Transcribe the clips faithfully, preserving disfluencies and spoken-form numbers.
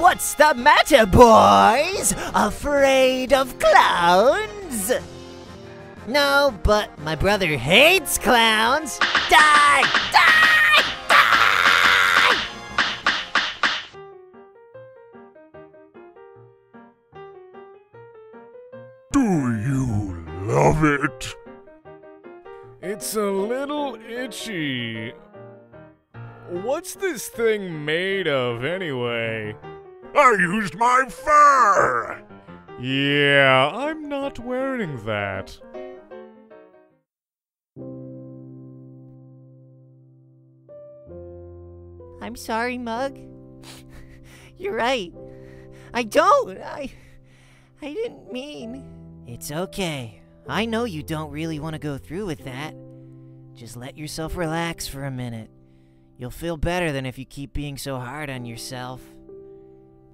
What's the matter, boys? Afraid of clowns? No, but my brother hates clowns. Die! Die! Die! Do you love it? It's a little itchy. What's this thing made of, anyway? I used my fur! Yeah, I'm not wearing that. I'm sorry, Mug. You're right. I don't! I... I didn't mean... It's okay. I know you don't really want to go through with that. Just let yourself relax for a minute. You'll feel better than if you keep being so hard on yourself.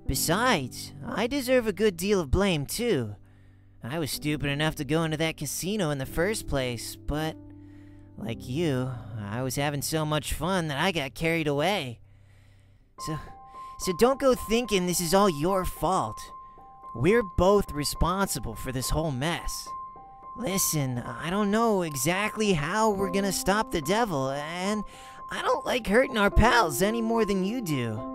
Besides, I deserve a good deal of blame, too. I was stupid enough to go into that casino in the first place, but, like you, I was having so much fun that I got carried away. So, so don't go thinking this is all your fault. We're both responsible for this whole mess. Listen, I don't know exactly how we're gonna stop the devil, and I don't like hurting our pals any more than you do.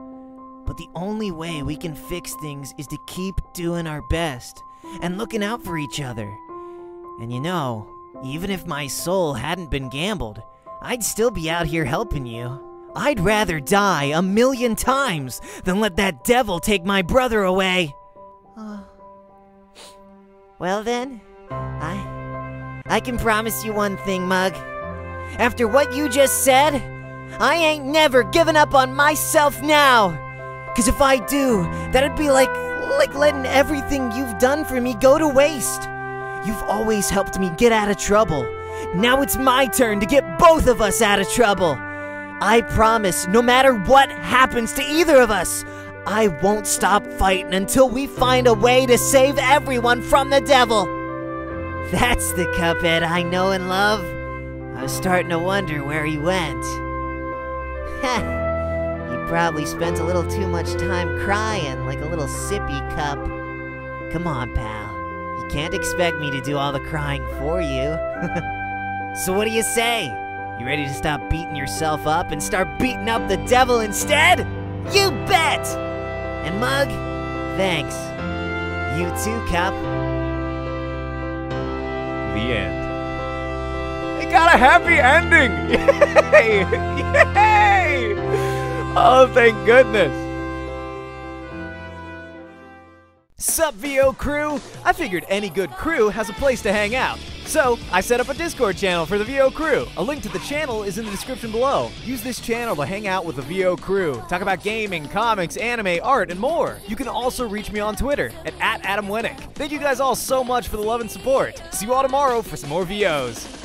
But the only way we can fix things is to keep doing our best and looking out for each other. And you know, even if my soul hadn't been gambled, I'd still be out here helping you. I'd rather die a million times than let that devil take my brother away. Uh, well then, I, I can promise you one thing, Mug. After what you just said, I ain't never giving up on myself now! Cause if I do, that'd be like, like letting everything you've done for me go to waste. You've always helped me get out of trouble. Now it's my turn to get both of us out of trouble. I promise, no matter what happens to either of us, I won't stop fighting until we find a way to save everyone from the devil. That's the Cuphead I know and love. I was starting to wonder where he went. Heh, he probably spends a little too much time crying like a little sippy cup. Come on, pal. You can't expect me to do all the crying for you. So what do you say? You ready to stop beating yourself up and start beating up the devil instead? You bet! And Mug, thanks. You too, Cup. The end. It got a happy ending! Yay! Yay! Oh, thank goodness! Sup, V O crew? I figured any good crew has a place to hang out. So, I set up a Discord channel for the V O crew. A link to the channel is in the description below. Use this channel to hang out with the V O crew. Talk about gaming, comics, anime, art, and more. You can also reach me on Twitter at, at AdamWinnick. Thank you guys all so much for the love and support. See you all tomorrow for some more V Os.